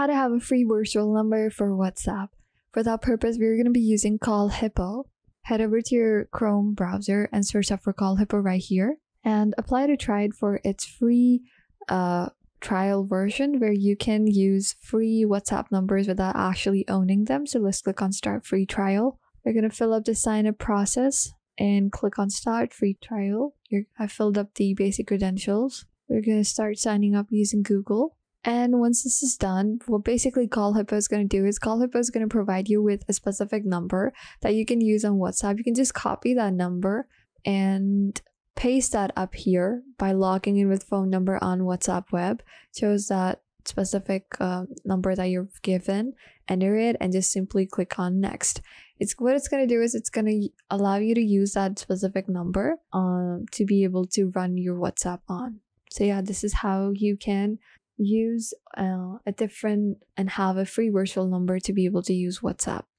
how to have a free virtual number for WhatsApp. For that purpose, we're going to be using CallHippo. Head over to your Chrome browser and search up for CallHippo right here and apply to try it for its free trial version where you can use free WhatsApp numbers without actually owning them. So let's click on Start Free Trial. We're going to fill up the sign up process and click on Start Free Trial. I filled up the basic credentials. We're going to start signing up using Google. And once this is done, what basically CallHippo is going to do is CallHippo is going to provide you with a specific number that you can use on WhatsApp. You can just copy that number and paste that up here by logging in with phone number on WhatsApp web. Choose that specific number that you're given, enter it, and just simply click on next. What it's going to do is it's going to allow you to use that specific number to be able to run your WhatsApp on. So yeah, this is how you can use a different and have a free virtual number to be able to use WhatsApp.